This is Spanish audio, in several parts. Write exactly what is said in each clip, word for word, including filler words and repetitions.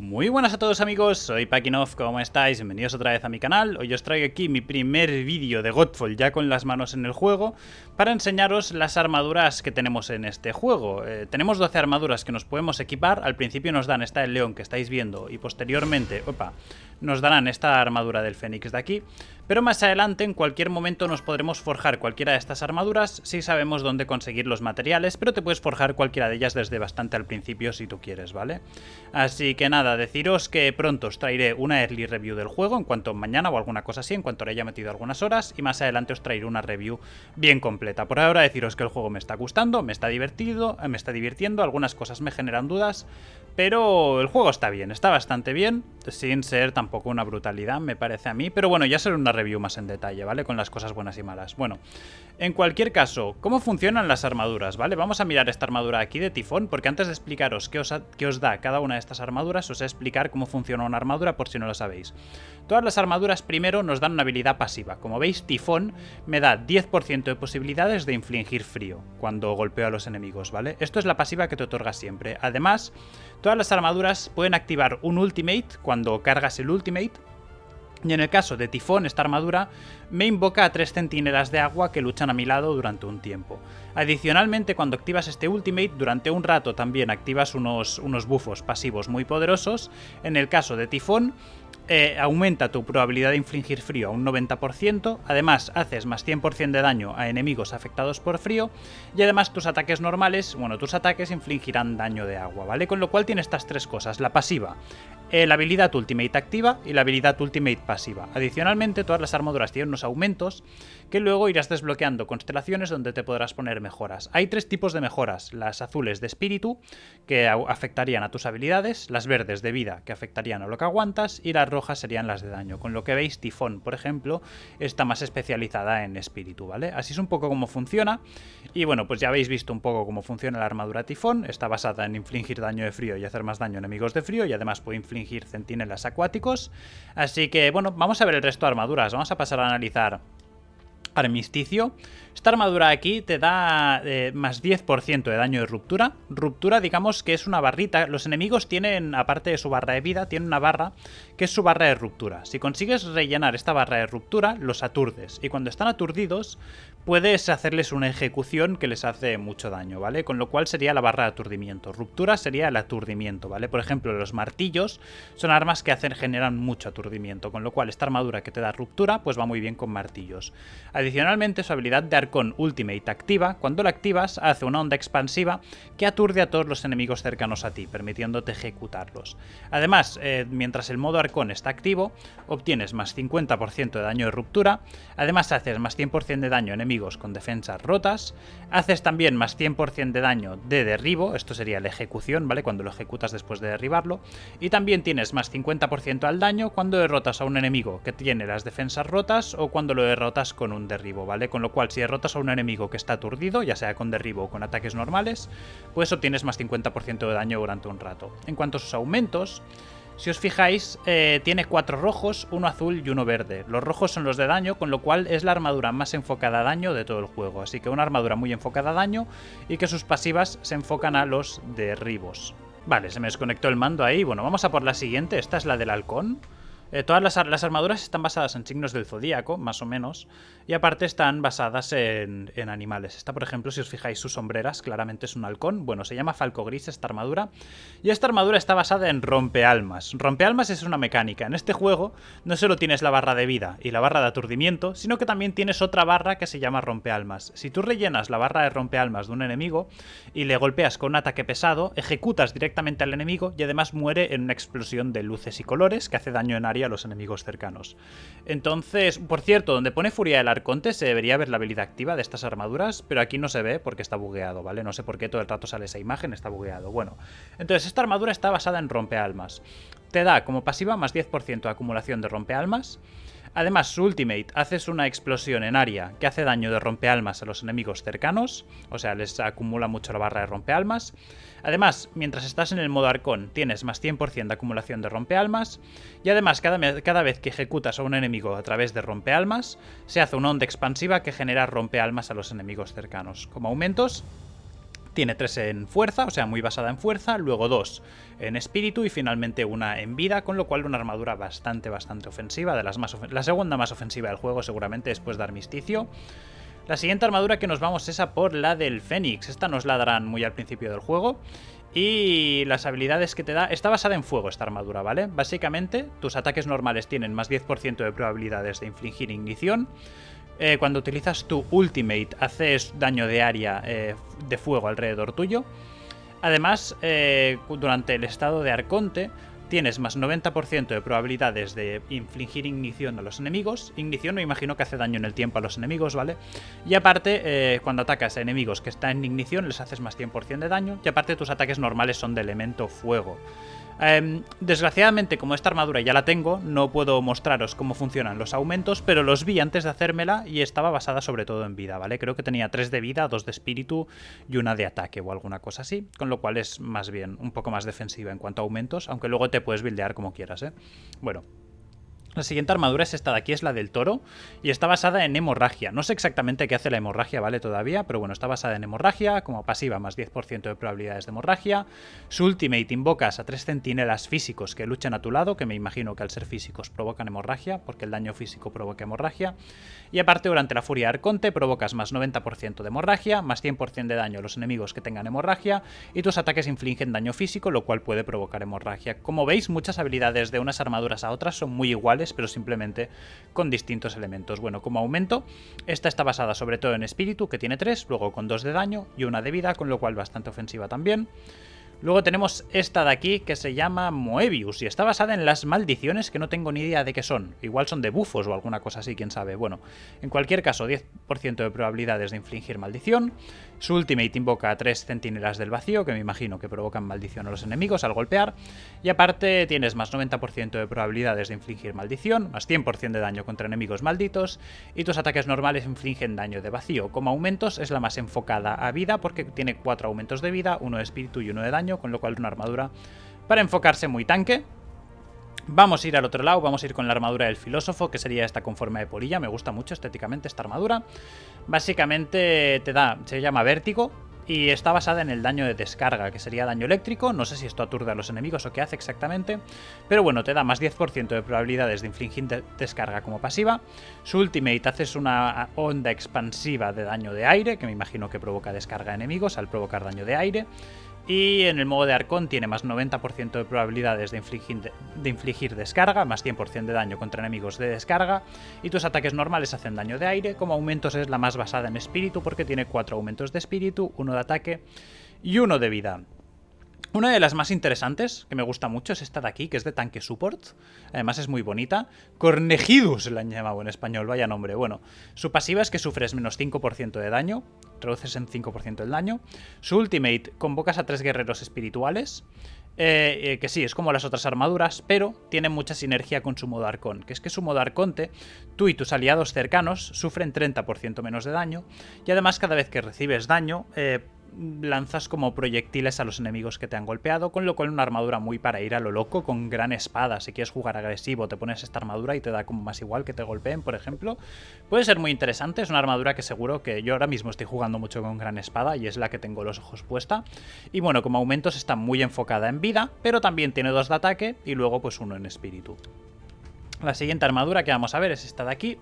Muy buenas a todos amigos, soy Pakinov, ¿cómo estáis? Bienvenidos otra vez a mi canal. Hoy os traigo aquí mi primer vídeo de Godfall ya con las manos en el juego para enseñaros las armaduras que tenemos en este juego. Eh, tenemos doce armaduras que nos podemos equipar. Al principio nos dan esta del león que estáis viendo y posteriormente, opa, nos darán esta armadura del Fénix de aquí. Pero más adelante en cualquier momento nos podremos forjar cualquiera de estas armaduras si sabemos dónde conseguir los materiales, pero te puedes forjar cualquiera de ellas desde bastante al principio si tú quieres, ¿vale? Así que nada, deciros que pronto os traeré una early review del juego, en cuanto mañana o alguna cosa así, en cuanto le haya metido algunas horas, y más adelante os traeré una review bien completa. Por ahora deciros que el juego me está gustando, me está divertido, me está divirtiendo, algunas cosas me generan dudas, pero el juego está bien, está bastante bien, sin ser tampoco una brutalidad me parece a mí, pero bueno, ya será una review más en detalle, ¿vale? Con las cosas buenas y malas. Bueno, en cualquier caso, ¿cómo funcionan las armaduras? ¿Vale? Vamos a mirar esta armadura aquí de Tifón, porque antes de explicaros qué os, qué os da cada una de estas armaduras, os voy a explicar cómo funciona una armadura por si no lo sabéis. Todas las armaduras primero nos dan una habilidad pasiva. Como veis, Tifón me da diez por ciento de posibilidades de infligir frío cuando golpeo a los enemigos, ¿vale? Esto es la pasiva que te otorga siempre. Además, todas las armaduras pueden activar un ultimate cuando cargas el ultimate. Y en el caso de Tifón, esta armadura me invoca a tres centinelas de agua que luchan a mi lado durante un tiempo. Adicionalmente, cuando activas este ultimate, durante un rato también activas unos, unos buffos pasivos muy poderosos. En el caso de Tifón, eh, aumenta tu probabilidad de infligir frío a un noventa por ciento, además haces más cien por ciento de daño a enemigos afectados por frío, y además tus ataques normales, bueno, tus ataques infligirán daño de agua, ¿vale? Con lo cual tiene estas tres cosas, la pasiva, eh, la habilidad ultimate activa y la habilidad ultimate pasiva. Adicionalmente, todas las armaduras tienen unos aumentos que luego irás desbloqueando constelaciones donde te podrás poner mejoras. Hay tres tipos de mejoras, las azules de espíritu, que afectarían a tus habilidades, las verdes de vida, que afectarían a lo que aguantas, y las rojas serían las de daño. Con lo que veis, Tifón, por ejemplo, está más especializada en espíritu, ¿vale? Así es un poco cómo funciona, y bueno, pues ya habéis visto un poco cómo funciona la armadura Tifón. Está basada en infligir daño de frío y hacer más daño a enemigos de frío, y además puede infligir centinelas acuáticos. Así que, bueno, vamos a ver el resto de armaduras, vamos a pasar a analizar Armisticio. Esta armadura aquí te da eh, más diez por ciento de daño de ruptura. Ruptura, digamos que es una barrita. Los enemigos tienen, aparte de su barra de vida, tienen una barra que es su barra de ruptura. Si consigues rellenar esta barra de ruptura, los aturdes. Y cuando están aturdidos, puedes hacerles una ejecución que les hace mucho daño, ¿vale? Con lo cual sería la barra de aturdimiento. Ruptura sería el aturdimiento, ¿vale? Por ejemplo, los martillos son armas que hacen, generan mucho aturdimiento. Con lo cual, esta armadura que te da ruptura, pues va muy bien con martillos. Adicionalmente, su habilidad de Arcón Ultimate activa. Cuando la activas, hace una onda expansiva que aturde a todos los enemigos cercanos a ti, permitiéndote ejecutarlos. Además, eh, mientras el modo Arcón está activo, obtienes más cincuenta por ciento de daño de ruptura. Además, haces más cien por ciento de daño a enemigos con defensas rotas. Haces también más cien por ciento de daño de derribo. Esto sería la ejecución, ¿vale? Cuando lo ejecutas después de derribarlo. Y también tienes más cincuenta por ciento al daño cuando derrotas a un enemigo que tiene las defensas rotas o cuando lo derrotas con un derribo, ¿vale? Con lo cual, si derrotas a un enemigo que está aturdido, ya sea con derribo o con ataques normales, pues obtienes más cincuenta por ciento de daño durante un rato. En cuanto a sus aumentos, si os fijáis, eh, tiene cuatro rojos, uno azul y uno verde. Los rojos son los de daño, con lo cual es la armadura más enfocada a daño de todo el juego. Así que una armadura muy enfocada a daño y que sus pasivas se enfocan a los derribos. Vale, se me desconectó el mando ahí. Bueno, vamos a por la siguiente. Esta es la del halcón. Eh, todas las, las armaduras están basadas en signos del zodíaco, más o menos, y aparte están basadas en, en animales. Esta, por ejemplo, si os fijáis sus sombreras, claramente es un halcón. Bueno, se llama Falco Gris esta armadura, y esta armadura está basada en rompealmas. Rompealmas es una mecánica. En este juego no solo tienes la barra de vida y la barra de aturdimiento, sino que también tienes otra barra que se llama rompealmas. Si tú rellenas la barra de rompealmas de un enemigo y le golpeas con un ataque pesado, ejecutas directamente al enemigo y además muere en una explosión de luces y colores que hace daño en área a los enemigos cercanos. Entonces, por cierto, donde pone furia del arconte se debería ver la habilidad activa de estas armaduras, pero aquí no se ve porque está bugueado, ¿vale? No sé por qué todo el rato sale esa imagen, está bugueado. Bueno, entonces esta armadura está basada en rompealmas. Te da como pasiva más diez por ciento de acumulación de rompealmas. Además, su ultimate, haces una explosión en área que hace daño de rompealmas a los enemigos cercanos, o sea, les acumula mucho la barra de rompealmas. Además, mientras estás en el modo arcón, tienes más cien por ciento de acumulación de rompealmas. Y además, cada, cada vez que ejecutas a un enemigo a través de rompealmas, se hace una onda expansiva que genera rompealmas a los enemigos cercanos. Como aumentos, Tiene tres en fuerza, o sea, muy basada en fuerza, luego dos en espíritu y finalmente una en vida, con lo cual una armadura bastante, bastante ofensiva, de las más ofen- la segunda más ofensiva del juego seguramente después de Armisticio. La siguiente armadura que nos vamos es a por la del Fénix. Esta nos la darán muy al principio del juego. Y las habilidades que te da... Está basada en fuego esta armadura, ¿vale? Básicamente, tus ataques normales tienen más diez por ciento de probabilidades de infligir ignición. Eh, cuando utilizas tu ultimate, haces daño de área eh, de fuego alrededor tuyo. Además, eh, durante el estado de Arconte... Tienes más noventa por ciento de probabilidades de infligir ignición a los enemigos. Ignición me imagino que hace daño en el tiempo a los enemigos, ¿vale? Y aparte, eh, cuando atacas a enemigos que están en ignición, les haces más cien por ciento de daño. Y aparte, tus ataques normales son de elemento fuego. Eh, desgraciadamente, como esta armadura ya la tengo, no puedo mostraros cómo funcionan los aumentos, pero los vi antes de hacérmela y estaba basada sobre todo en vida, ¿vale? Creo que tenía tres de vida, dos de espíritu y una de ataque o alguna cosa así, con lo cual es más bien un poco más defensiva en cuanto a aumentos, aunque luego te puedes buildear como quieras, ¿eh? Bueno. La siguiente armadura es esta de aquí, es la del toro, y está basada en hemorragia. No sé exactamente qué hace la hemorragia, ¿vale? Todavía, pero bueno, está basada en hemorragia, como pasiva, más diez por ciento de probabilidades de hemorragia. Su ultimate invocas a tres centinelas físicos que luchen a tu lado, que me imagino que al ser físicos provocan hemorragia, porque el daño físico provoca hemorragia. Y aparte, durante la furia de Arconte, provocas más noventa por ciento de hemorragia, más cien por ciento de daño a los enemigos que tengan hemorragia, y tus ataques infligen daño físico, lo cual puede provocar hemorragia. Como veis, muchas habilidades de unas armaduras a otras son muy iguales, pero simplemente con distintos elementos. Bueno, como aumento, esta está basada sobre todo en espíritu, que tiene tres, luego con dos de daño y una de vida, con lo cual bastante ofensiva también. Luego tenemos esta de aquí, que se llama Moebius, y está basada en las maldiciones, que no tengo ni idea de qué son. Igual son de bufos o alguna cosa así, quién sabe. Bueno, en cualquier caso, diez por ciento de probabilidades de infligir maldición. Su ultimate invoca a tres centinelas del vacío, que me imagino que provocan maldición a los enemigos al golpear. Y aparte tienes más noventa por ciento de probabilidades de infligir maldición, más cien por ciento de daño contra enemigos malditos, y tus ataques normales infligen daño de vacío. Como aumentos, es la más enfocada a vida, porque tiene cuatro aumentos de vida, uno de espíritu y uno de daño, con lo cual una armadura para enfocarse muy tanque. Vamos a ir al otro lado, vamos a ir con la armadura del filósofo, que sería esta con forma de polilla. Me gusta mucho estéticamente esta armadura. Básicamente te da, se llama Vértigo, y está basada en el daño de descarga, que sería daño eléctrico. No sé si esto aturde a los enemigos o qué hace exactamente, pero bueno, te da más diez por ciento de probabilidades de infligir de descarga como pasiva. Su ultimate, haces una onda expansiva de daño de aire, que me imagino que provoca descarga a enemigos al provocar daño de aire. Y en el modo de Arcón tiene más noventa por ciento de probabilidades de infligir, de, de infligir descarga, más cien por ciento de daño contra enemigos de descarga, y tus ataques normales hacen daño de aire. Como aumentos es la más basada en espíritu, porque tiene cuatro aumentos de espíritu, uno de ataque y uno de vida. Una de las más interesantes, que me gusta mucho, es esta de aquí, que es de tanque support. Además es muy bonita. Cornejidus la han llamado en español, vaya nombre. Bueno, su pasiva es que sufres menos cinco por ciento de daño, reduces en cinco por ciento el daño. Su ultimate, convocas a tres guerreros espirituales. Eh, eh, que sí, es como las otras armaduras, pero tiene mucha sinergia con su modo Arcón, que es que su modo Arconte, tú y tus aliados cercanos sufren treinta por ciento menos de daño, y además cada vez que recibes daño, eh, lanzas como proyectiles a los enemigos que te han golpeado, con lo cual una armadura muy para ir a lo loco, con gran espada. Si quieres jugar agresivo, te pones esta armadura y te da como más igual que te golpeen, por ejemplo. Puede ser muy interesante, es una armadura que seguro que yo ahora mismo estoy jugando mucho con gran espada y es la que tengo los ojos puesta. Y bueno, como aumentos está muy enfocada en vida, pero también tiene dos de ataque y luego pues uno en espíritu. La siguiente armadura que vamos a ver es esta de aquí.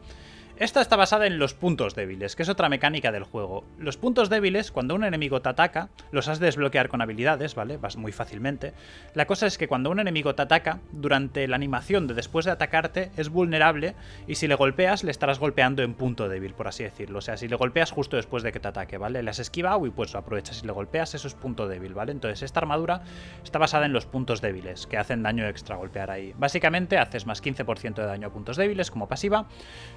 Esta está basada en los puntos débiles, que es otra mecánica del juego. Los puntos débiles, cuando un enemigo te ataca, los has de desbloquear con habilidades, ¿vale? Vas muy fácilmente. La cosa es que cuando un enemigo te ataca, durante la animación de después de atacarte, es vulnerable, y si le golpeas, le estarás golpeando en punto débil, por así decirlo. O sea, si le golpeas justo después de que te ataque, ¿vale? Le has esquivado y pues lo aprovechas y le golpeas, eso es punto débil, ¿vale? Entonces esta armadura está basada en los puntos débiles, que hacen daño extra golpear ahí. Básicamente haces más quince por ciento de daño a puntos débiles como pasiva.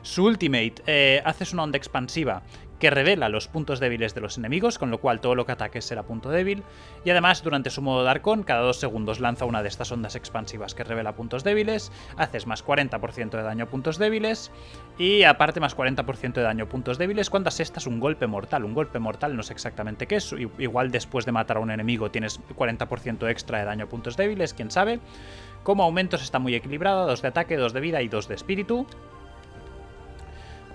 Su última Eh, haces una onda expansiva que revela los puntos débiles de los enemigos, con lo cual todo lo que ataques será punto débil. Y además, durante su modo de Arcón, cada dos segundos lanza una de estas ondas expansivas que revela puntos débiles, haces más cuarenta por ciento de daño a puntos débiles, y aparte más cuarenta por ciento de daño a puntos débiles cuando asestas un golpe mortal. Un golpe mortal no sé exactamente qué es, igual después de matar a un enemigo tienes cuarenta por ciento extra de daño a puntos débiles, quién sabe. Como aumentos está muy equilibrada, dos de ataque, dos de vida y dos de espíritu.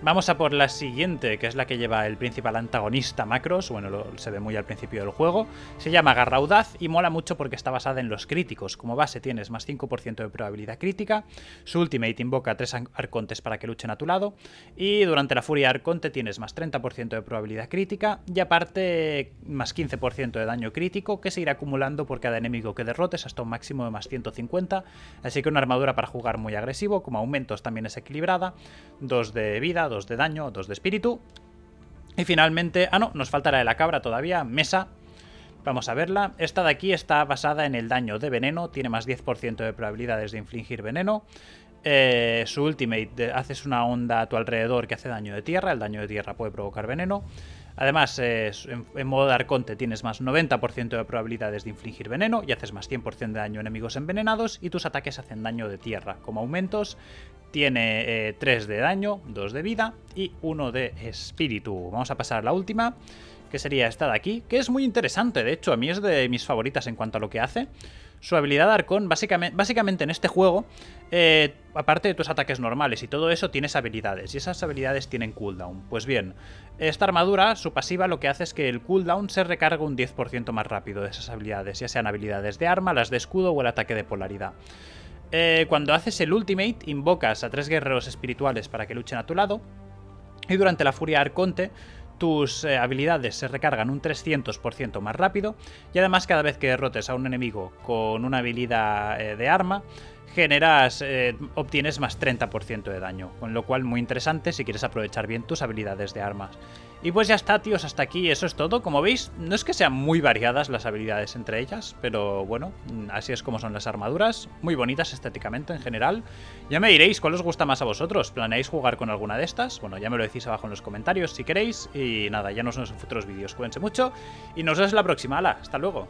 Vamos a por la siguiente, que es la que lleva el principal antagonista Macross. Bueno, lo, se ve muy al principio del juego. Se llama Garraudaz y mola mucho porque está basada en los críticos. Como base tienes más cinco por ciento de probabilidad crítica. Su ultimate invoca a tres arcontes para que luchen a tu lado. Y durante la furia arconte tienes más treinta por ciento de probabilidad crítica. Y aparte más quince por ciento de daño crítico, que se irá acumulando por cada enemigo que derrotes hasta un máximo de más ciento cincuenta. Así que una armadura para jugar muy agresivo. Como aumentos también es equilibrada. dos de vida, dos de daño, dos de espíritu. Y finalmente, ah no, nos falta la de la cabra todavía, Mesa. Vamos a verla. Esta de aquí está basada en el daño de veneno, tiene más diez por ciento de probabilidades de infligir veneno. Eh, su ultimate, eh, haces una onda a tu alrededor que hace daño de tierra, el daño de tierra puede provocar veneno. Además, eh, en, en modo de arconte tienes más noventa por ciento de probabilidades de infligir veneno y haces más cien por ciento de daño a enemigos envenenados y tus ataques hacen daño de tierra. Como aumentos, tiene eh, tres de daño, dos de vida y uno de espíritu. Vamos a pasar a la última, que sería esta de aquí, que es muy interesante. De hecho, a mí es de mis favoritas en cuanto a lo que hace. Su habilidad Arcón, básicamente, básicamente en este juego, eh, aparte de tus ataques normales y todo eso, tienes habilidades. Y esas habilidades tienen cooldown. Pues bien, esta armadura, su pasiva, lo que hace es que el cooldown se recarga un diez por ciento más rápido de esas habilidades. Ya sean habilidades de arma, las de escudo o el ataque de polaridad. Eh, cuando haces el ultimate, invocas a tres guerreros espirituales para que luchen a tu lado. Y durante la furia Arconte, tus eh, habilidades se recargan un trescientos por ciento más rápido y además cada vez que derrotes a un enemigo con una habilidad eh, de arma generas, eh, obtienes más treinta por ciento de daño, con lo cual muy interesante si quieres aprovechar bien tus habilidades de armas. Y pues ya está, tíos, hasta aquí eso es todo. Como veis, no es que sean muy variadas las habilidades entre ellas, pero bueno, así es como son las armaduras, muy bonitas estéticamente en general. Ya me diréis cuál os gusta más a vosotros, ¿planeáis jugar con alguna de estas? Bueno, ya me lo decís abajo en los comentarios si queréis, y nada, ya nos vemos en futuros vídeos, cuídense mucho, y nos vemos la próxima, ¡hala! Hasta luego.